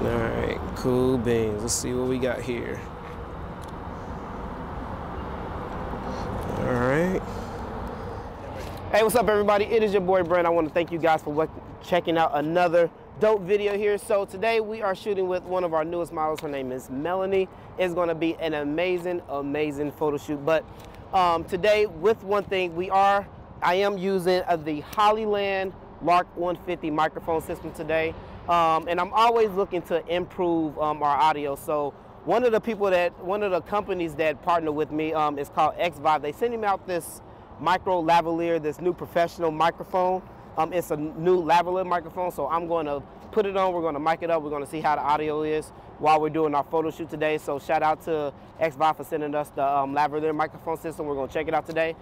Alright, cool beans. Let's see what we got here. Alright. Hey, what's up everybody? It is your boy Brent. I want to thank you guys for checking out another dope video here. So today we are shooting with one of our newest models. Her name is Melanie. It's going to be an amazing photo shoot. But today, with one thing, I am using the Hollyland Mark 150 microphone system today. And I'm always looking to improve our audio. So one of the companies that partner with me is called Xvive. They sent me out this micro lavalier, this new professional microphone. It's a new lavalier microphone, so I'm going to put it on. We're going to mic it up. We're going to see how the audio is while we're doing our photo shoot today. So shout out to Xvive for sending us the lavalier microphone system. We're going to check it out today.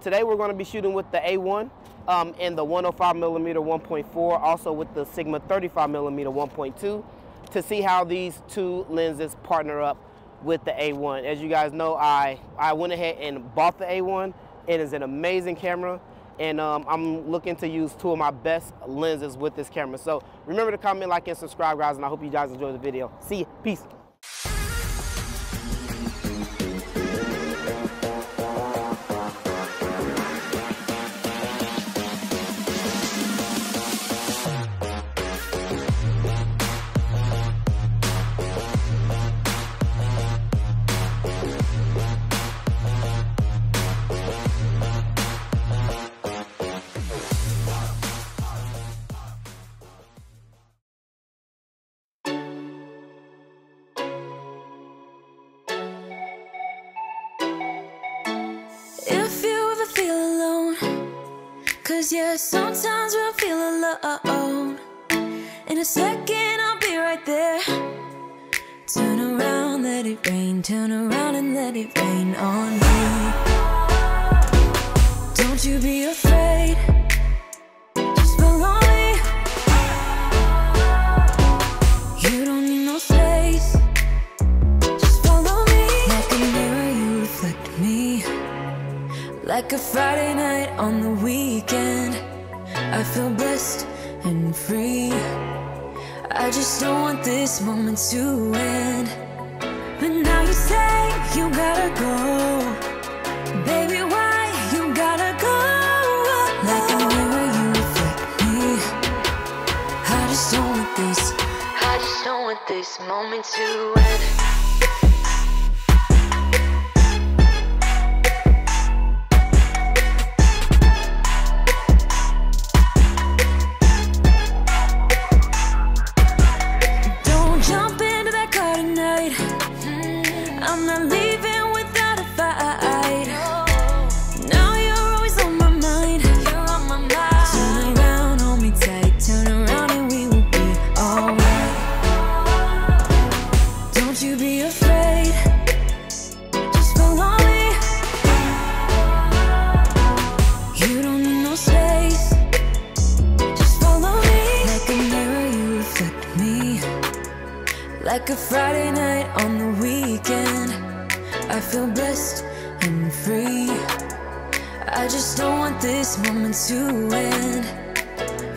Today we're going to be shooting with the A1 and the 105mm 1.4, also with the Sigma 35mm 1.2, to see how these two lenses partner up with the A1. As you guys know, I went ahead and bought the A1. It is an amazing camera, and I'm looking to use two of my best lenses with this camera. So remember to comment, like, and subscribe, guys, and I hope you guys enjoy the video. See you. Peace. Yeah, sometimes we'll feel alone. In a second I'll be right there. Turn around, let it rain. Turn around and let it rain on me. Don't you be afraid, just follow me. You don't need no space, just follow me. Like a mirror you reflect me, like a Friday night on the weekend. I feel blessed and free. I just don't want this moment to end. But now you say you gotta go. Baby, why you gotta go? Like the mirror you reflect me. I just don't want this, I just don't want this moment to end. Like a Friday night on the weekend, I feel blessed and free. I just don't want this moment to end.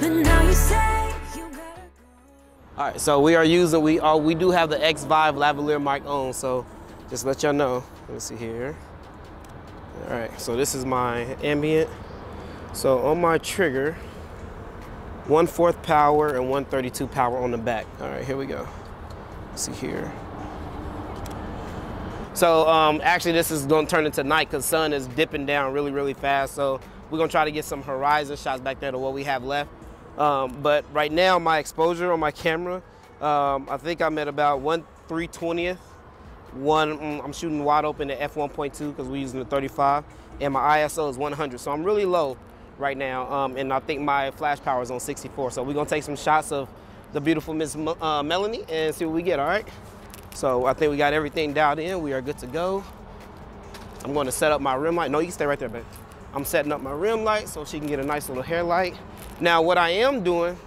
But now you say you gotta go. All right, so we do have the Xvive lavalier mic on, so just let y'all know. Let me see here. All right, so this is my ambient. So on my trigger, 1/4 power and 132 power on the back. All right, here we go. See here. So actually this is gonna turn into night because sun is dipping down really fast, so we're gonna try to get some horizon shots back there to what we have left. But right now my exposure on my camera, I think I'm at about 1/320th. I'm shooting wide open at f1.2 because we're using the 35, and my ISO is 100, so I'm really low right now. And I think my flash power is on 64, so we're gonna take some shots of the beautiful Miss Melanie and see what we get. All right, so I think we got everything dialed in. We are good to go. I'm going to set up my rim light. No, you can stay right there, babe. I'm setting up my rim light so she can get a nice little hair light. Now what I am doing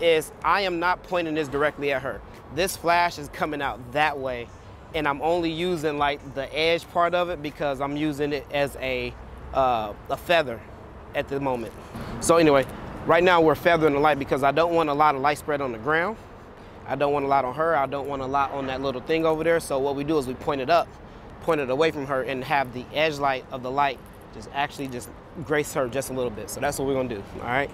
is I am not pointing this directly at her. This flash is coming out that way, and I'm only using like the edge part of it because I'm using it as a feather at the moment. So anyway, right now we're feathering the light because I don't want a lot of light spread on the ground. I don't want a lot on her. I don't want a lot on that little thing over there. So what we do is we point it up, point it away from her, and have the edge light of the light just actually just grace her just a little bit. So that's what we're gonna do, all right?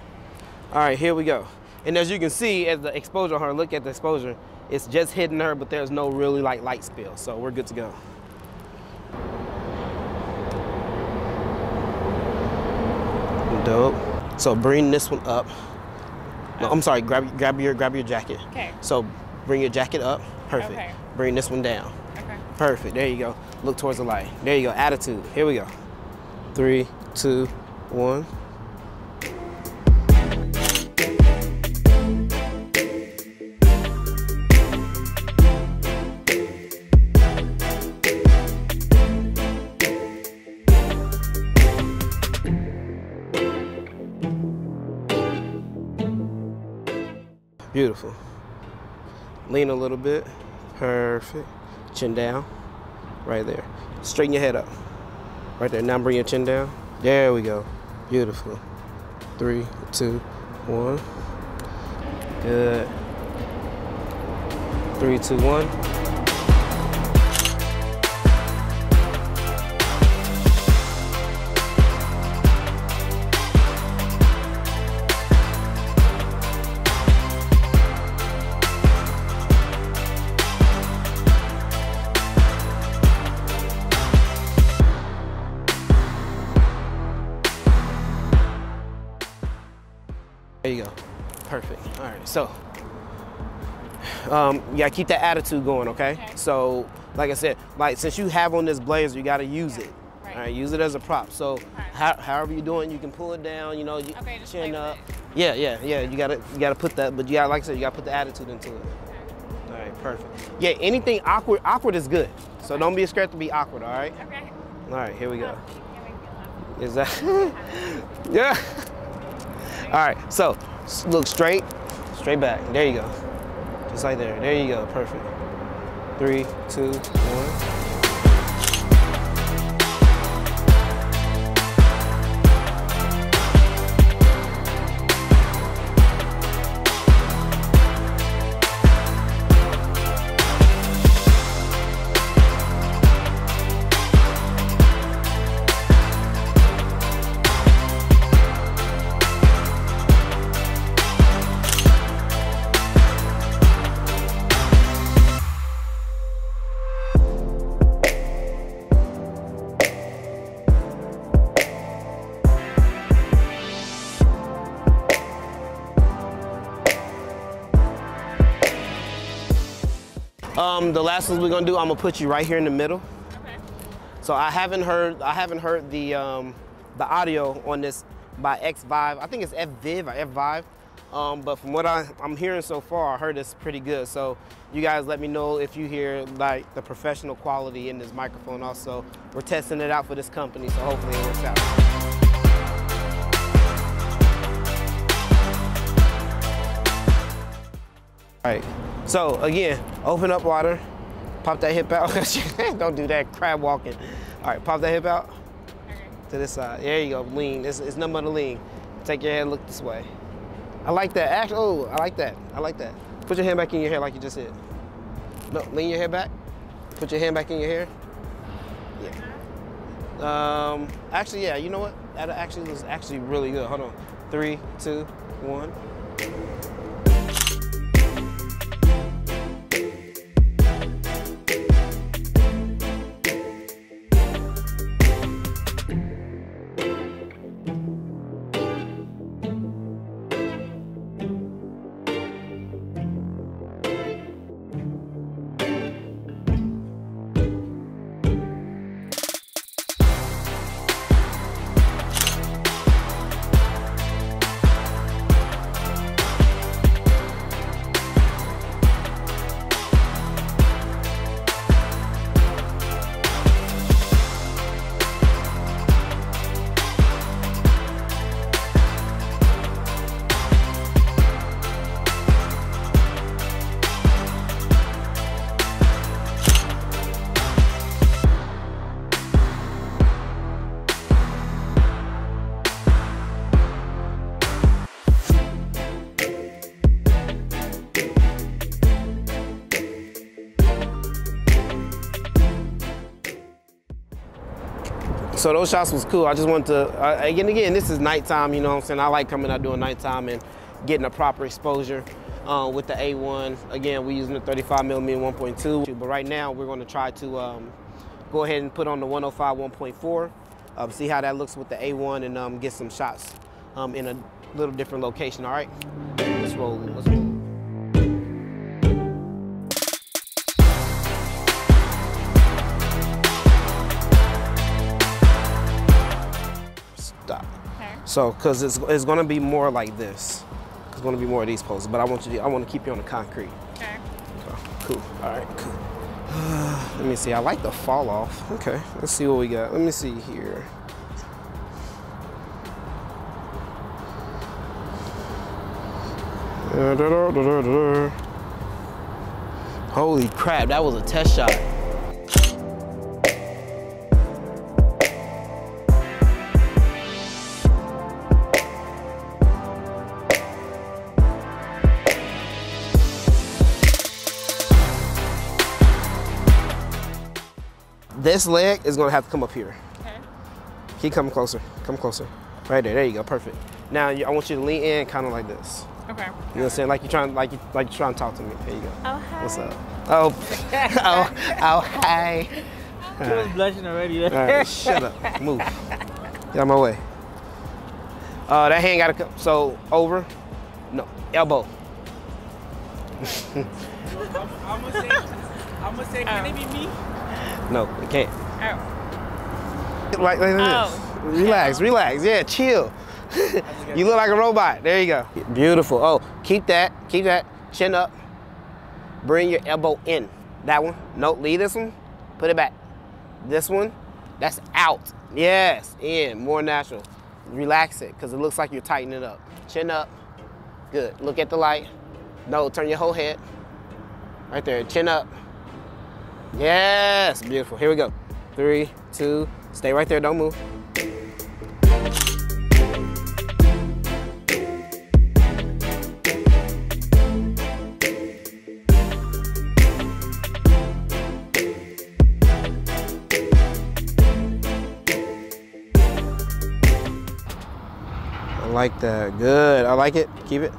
All right, here we go. And as you can see, as the exposure on her, look at the exposure, it's just hitting her, but there's no really like light spill. So we're good to go. Dope. So bring this one up. No, I'm sorry, grab your jacket. Okay. So bring your jacket up, perfect. Okay. Bring this one down. Okay. Perfect, there you go. Look towards the light. There you go, attitude, here we go. 3, 2, 1. Beautiful. Lean a little bit. Perfect. Chin down. Right there. Straighten your head up. Right there. Now bring your chin down. There we go. Beautiful. 3, 2, 1. Good. 3, 2, 1. There you go, perfect. All right, so yeah, keep that attitude going, okay? So, like I said, like since you have on this blazer, you gotta use it. Right. All right, use it as a prop. So, okay. however you're doing, you can pull it down. You know, you okay, just chin up. Yeah. You gotta put that, but you gotta, like I said, you gotta put the attitude into it. Okay. All right, perfect. Yeah, anything awkward is good. Okay. So don't be scared to be awkward. All right. Okay. All right, here we go. Is that? Yeah. All right, so look straight back. There you go. Just like there. There you go. Perfect. 3, 2, 1. The last one we're gonna do, I'm gonna put you right here in the middle. Okay. So I haven't heard the audio on this by Xvive. I think it's Xvive or Xvive. But from what I'm hearing so far, I heard it's pretty good. So you guys let me know if you hear like the professional quality in this microphone. Also, we're testing it out for this company, so hopefully it works out. All right, so again, open up wider, pop that hip out. Don't do that crab walking. All right, pop that hip out to this side. There you go, lean. It's nothing but a lean. Take your hand, look this way. I like that. Actually, oh, I like that. I like that. Put your hand back in your hair like you just did. No, lean your head back. Put your hand back in your hair. Yeah. Actually, yeah. You know what? That actually was actually really good. Hold on. 3, 2, 1. So those shots was cool. I just wanted to, again, this is nighttime, you know what I'm saying? I like coming out doing nighttime and getting a proper exposure with the A1. Again, we're using the 35mm 1.2, but right now we're gonna try to go ahead and put on the 105 1.4, see how that looks with the A1 and get some shots in a little different location, all right? Let's roll, let's roll. So, cause it's gonna be more like this. It's gonna be more of these poses, but I want to keep you on the concrete. Okay. Cool, all right, cool. Let me see, I like the fall off. Okay, let's see what we got. Let me see here. Holy crap, that was a test shot. This leg is gonna have to come up here. Okay. Keep coming closer, come closer. Right there you go, perfect. Now I want you to lean in kind of like this. Okay. You know what I'm saying? Like you're trying, like you're trying to talk to me. There you go. Oh, hi. What's up? Oh, oh, hi. I was blushing already. All right, shut up, move. Get out of my way. That hand gotta come, so over, no, elbow. I'm gonna say, can it be me? No, it can't. Oh. Like this. Oh. Relax, relax. Yeah, chill. You look like a robot. There you go. Beautiful. Oh, keep that. Chin up. Bring your elbow in. That one. No, leave this one. Put it back. This one. That's out. Yes, in. More natural. Relax it, because it looks like you're tightening it up. Chin up. Good. Look at the light. No, turn your whole head. Right there. Chin up. Yes, beautiful. Here we go. 3, 2, stay right there, don't move. I like that. Good. I like it. Keep it.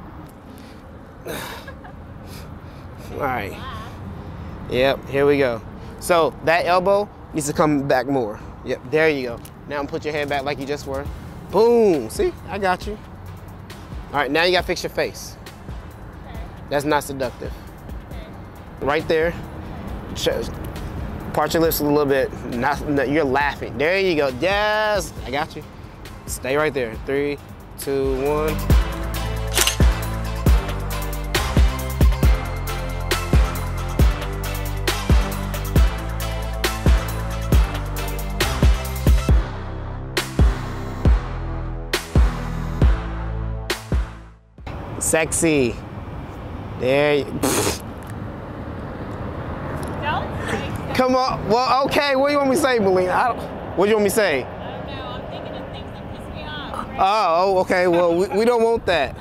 All right. Yep, here we go. So that elbow needs to come back more. Yep, there you go. Now put your hand back like you just were. Boom, see, I got you. All right, now you gotta fix your face. Okay. That's not seductive. Okay. Right there, part your lips a little bit. You're laughing, there you go. Yes, I got you. Stay right there, 3, 2, 1. Sexy. There you go. Come on. Well, okay. What do you want me to say, Melina? What do you want me to say? I don't know. I'm thinking of things that piss me off. Right? Oh, okay. Well, we don't want that.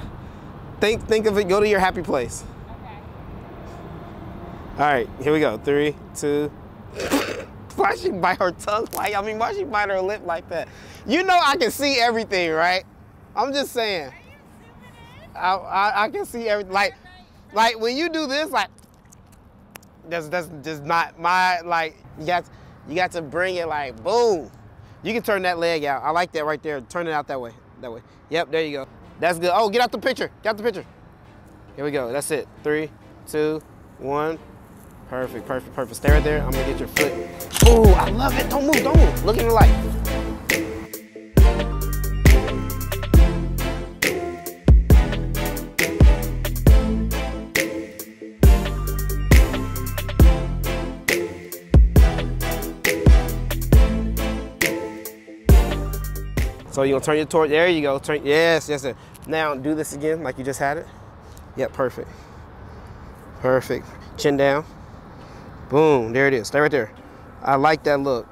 Think of it. Go to your happy place. Okay. All right. Here we go. 3, 2. Why she bite her tongue? Why she bite her lip like that? You know I can see everything, right? I'm just saying. I can see everything. Like when you do this, like that's just not my like. You got to bring it like boom. You can turn that leg out. I like that right there. Turn it out that way. That way. Yep. There you go. That's good. Oh, get out the picture. Get out the picture. Here we go. That's it. 3, 2, 1. Perfect. Perfect. Perfect. Stay right there. I'm gonna get your foot. Ooh, I love it. Don't move. Don't move. Look at the light. So you're gonna turn your torso, there you go, turn, yes, yes, sir. Now do this again, like you just had it. Yep, perfect. Perfect, chin down. Boom, there it is, stay right there. I like that look.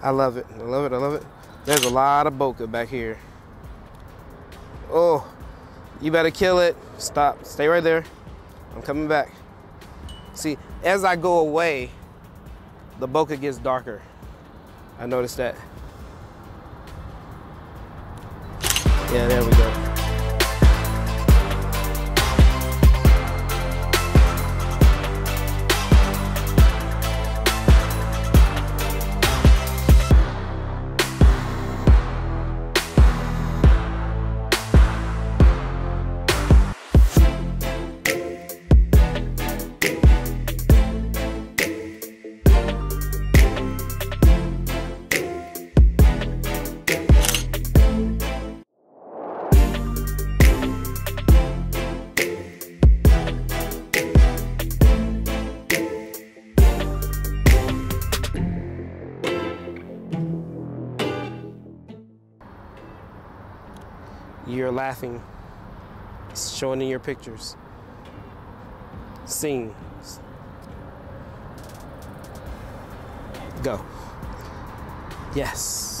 I love it, I love it, I love it. There's a lot of bokeh back here. Oh, you better kill it. Stop, stay right there. I'm coming back. See, as I go away, the bokeh gets darker. I noticed that. Yeah, there we go. You're laughing, it's showing in your pictures. Scene. Go. Yes.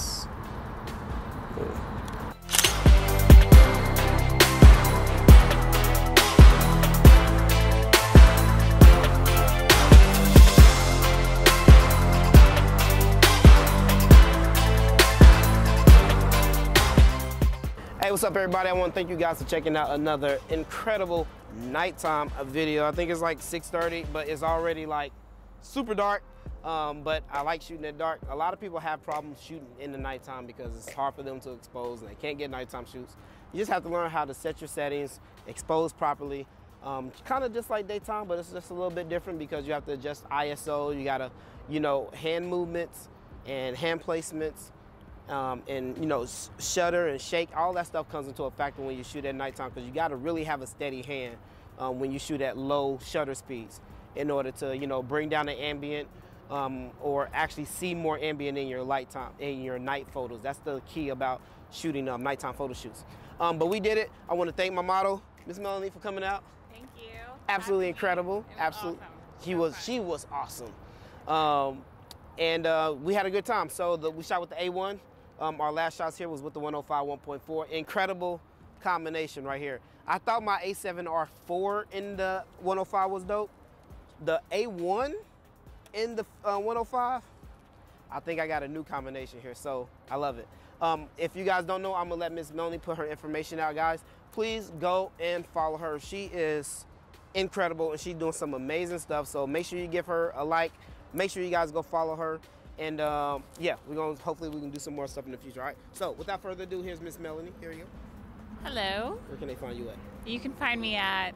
Hey, what's up everybody? I want to thank you guys for checking out another incredible nighttime video. I think it's like 6:30, but it's already like super dark, but I like shooting at dark. A lot of people have problems shooting in the nighttime because it's hard for them to expose and they can't get nighttime shoots. You just have to learn how to set your settings, expose properly, kind of just like daytime, but it's just a little bit different because you have to adjust ISO, you gotta, you know, hand movements and hand placements. And you know, shudder and shake, all that stuff comes into a factor when you shoot at nighttime because you got to really have a steady hand when you shoot at low shutter speeds in order to, you know, bring down the ambient or actually see more ambient in your night photos. That's the key about shooting nighttime photo shoots. But we did it. I want to thank my model, Miss Melanie, for coming out. Thank you. Absolutely incredible. Absolutely, awesome. She was awesome, and we had a good time. So we shot with the A1. Our last shots here was with the 105 1.4. Incredible combination right here. I thought my A7R4 in the 105 was dope. The A1 in the 105, I think I got a new combination here, so I love it. If you guys don't know, I'm gonna let Miss Melanie put her information out, guys. Please go and follow her. She is incredible and she's doing some amazing stuff, so make sure you give her a like. Make sure you guys go follow her. And yeah, we're gonna, hopefully we can do some more stuff in the future, all right? So without further ado, here's Miss Melanie, here you go. Hello. Where can they find you at? You can find me at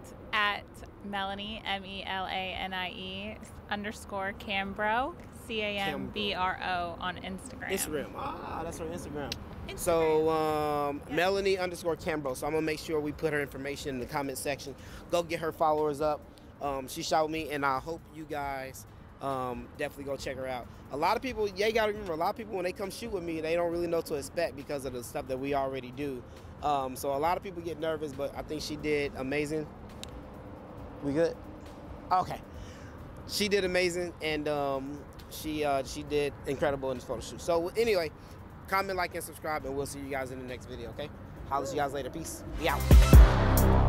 Melanie, M-E-L-A-N-I-E _ Cambro, C-A-M-B-R-O on Instagram. Instagram, ah, that's her Instagram. So yeah. Melanie _ Cambro, so I'm gonna make sure we put her information in the comment section. Go get her followers up. She shot with me and I hope you guys definitely go check her out. A lot of people, you gotta remember, a lot of people when they come shoot with me, they don't really know what to expect because of the stuff that we already do. So a lot of people get nervous, but I think she did amazing. We good? Okay. She did amazing, and she did incredible in this photo shoot. So anyway, comment, like, and subscribe, and we'll see you guys in the next video, okay? Holler at you guys later. Peace. Be out.